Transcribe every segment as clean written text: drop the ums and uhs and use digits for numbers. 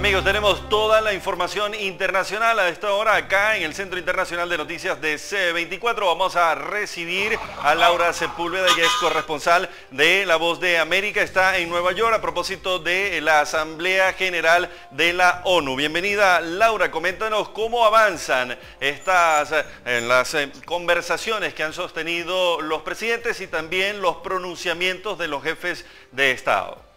Amigos, tenemos toda la información internacional a esta hora acá en el Centro Internacional de Noticias de C24. Vamos a recibir a Laura Sepúlveda, ella es corresponsal de La Voz de América, está en Nueva York a propósito de la Asamblea General de la ONU. Bienvenida, Laura, coméntanos cómo avanzan las conversaciones que han sostenido los presidentes y también los pronunciamientos de los jefes de Estado.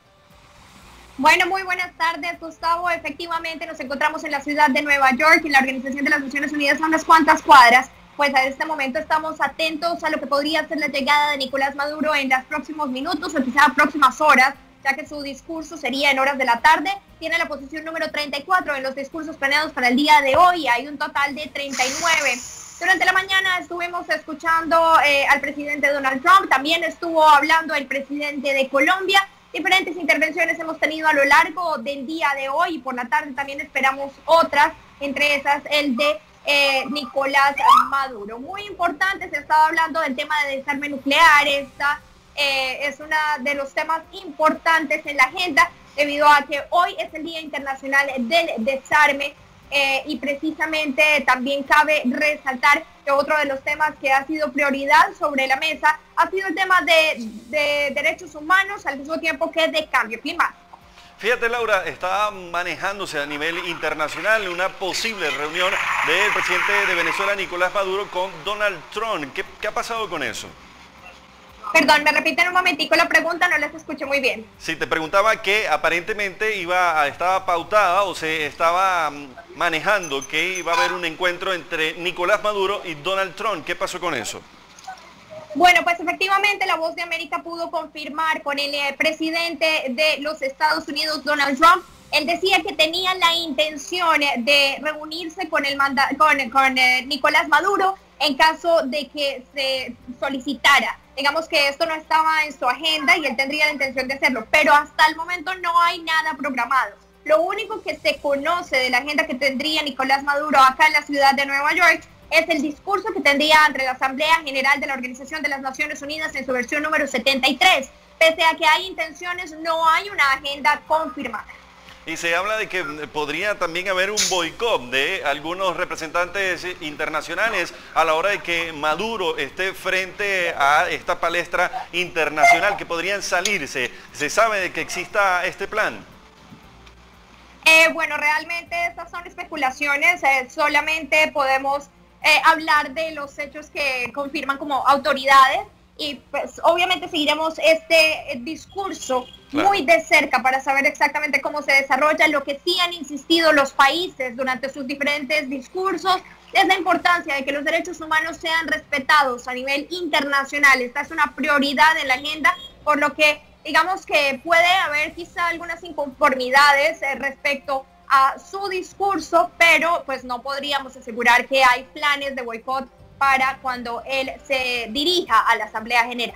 Bueno, muy buenas tardes, Gustavo. Efectivamente, nos encontramos en la ciudad de Nueva York y en la Organización de las Naciones Unidas a unas cuantas cuadras. Pues a este momento estamos atentos a lo que podría ser la llegada de Nicolás Maduro en los próximos minutos o quizá próximas horas, ya que su discurso sería en horas de la tarde. Tiene la posición número 34 en los discursos planeados para el día de hoy. Hay un total de 39. Durante la mañana estuvimos escuchando al presidente Donald Trump. También estuvo hablando el presidente de Colombia. Diferentes intervenciones hemos tenido a lo largo del día de hoy y por la tarde también esperamos otras, entre esas el de Nicolás Maduro. Muy importante, se ha estado hablando del tema de desarme nuclear, esta es uno de los temas importantes en la agenda debido a que hoy es el Día Internacional del Desarme y precisamente también cabe resaltar que otro de los temas que ha sido prioridad sobre la mesa ha sido el tema de derechos humanos, al mismo tiempo que de cambio climático. Fíjate, Laura, está manejándose a nivel internacional una posible reunión del presidente de Venezuela, Nicolás Maduro, con Donald Trump. ¿Qué ha pasado con eso? Perdón, me repiten un momentico la pregunta, no les escuché muy bien. Sí, te preguntaba que aparentemente estaba pautada o se estaba manejando que iba a haber un encuentro entre Nicolás Maduro y Donald Trump. ¿Qué pasó con eso? Bueno, pues efectivamente La Voz de América pudo confirmar con el presidente de los Estados Unidos, Donald Trump. Él decía que tenía la intención de reunirse con Nicolás Maduro en caso de que se solicitara. Digamos que esto no estaba en su agenda y él tendría la intención de hacerlo, pero hasta el momento no hay nada programado. Lo único que se conoce de la agenda que tendría Nicolás Maduro acá en la ciudad de Nueva York es el discurso que tendría ante la Asamblea General de la Organización de las Naciones Unidas en su versión número 73. Pese a que hay intenciones, no hay una agenda confirmada. Y se habla de que podría también haber un boicot de algunos representantes internacionales a la hora de que Maduro esté frente a esta palestra internacional, que podrían salirse. ¿Se sabe de que exista este plan? Bueno, realmente estas son especulaciones. Solamente podemos hablar de los hechos que confirman como autoridades. Y pues obviamente seguiremos este discurso muy de cerca para saber exactamente cómo se desarrolla. Lo que sí han insistido los países durante sus diferentes discursos es la importancia de que los derechos humanos sean respetados a nivel internacional. Esta es una prioridad en la agenda, por lo que digamos que puede haber quizá algunas inconformidades respecto a su discurso, pero pues no podríamos asegurar que hay planes de boicot para cuando él se dirija a la Asamblea General.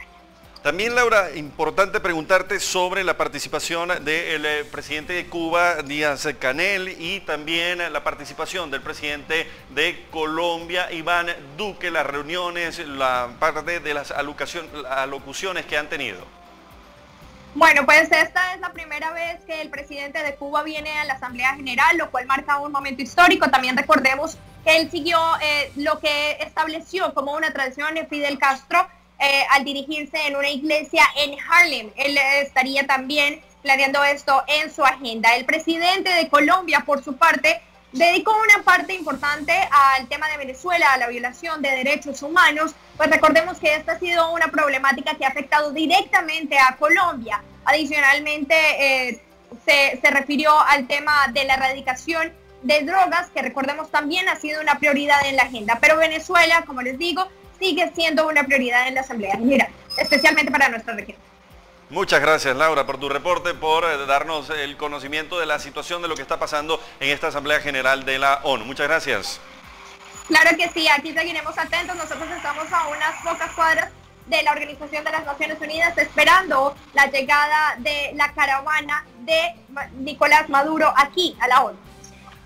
También, Laura, importante preguntarte sobre la participación del presidente de Cuba, Díaz Canel, y también la participación del presidente de Colombia, Iván Duque, las reuniones, la parte de las alocuciones que han tenido. Bueno, pues esta es la primera vez que el presidente de Cuba viene a la Asamblea General, lo cual marca un momento histórico. También recordemos que él siguió lo que estableció como una tradición de Fidel Castro al dirigirse en una iglesia en Harlem. Él estaría también planeando esto en su agenda. El presidente de Colombia, por su parte, dedicó una parte importante al tema de Venezuela, a la violación de derechos humanos. Pues recordemos que esta ha sido una problemática que ha afectado directamente a Colombia. Adicionalmente, se refirió al tema de la erradicación de drogas, que recordemos también ha sido una prioridad en la agenda. Pero Venezuela, como les digo, sigue siendo una prioridad en la Asamblea General, especialmente para nuestra región. Muchas gracias, Laura, por tu reporte, por darnos el conocimiento de la situación de lo que está pasando en esta Asamblea General de la ONU. Muchas gracias. Claro que sí, aquí seguiremos atentos. Nosotros estamos a unas pocas cuadras de la Organización de las Naciones Unidas esperando la llegada de la caravana de Nicolás Maduro aquí a la ONU.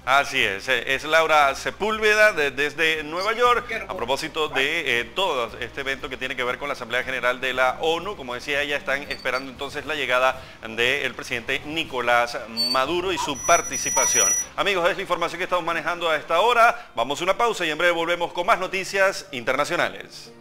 Así es Laura Sepúlveda desde Nueva York, a propósito de todo este evento que tiene que ver con la Asamblea General de la ONU. Como decía ella, están esperando entonces la llegada del presidente Nicolás Maduro y su participación. Amigos, es la información que estamos manejando a esta hora. Vamos a una pausa y en breve volvemos con más noticias internacionales.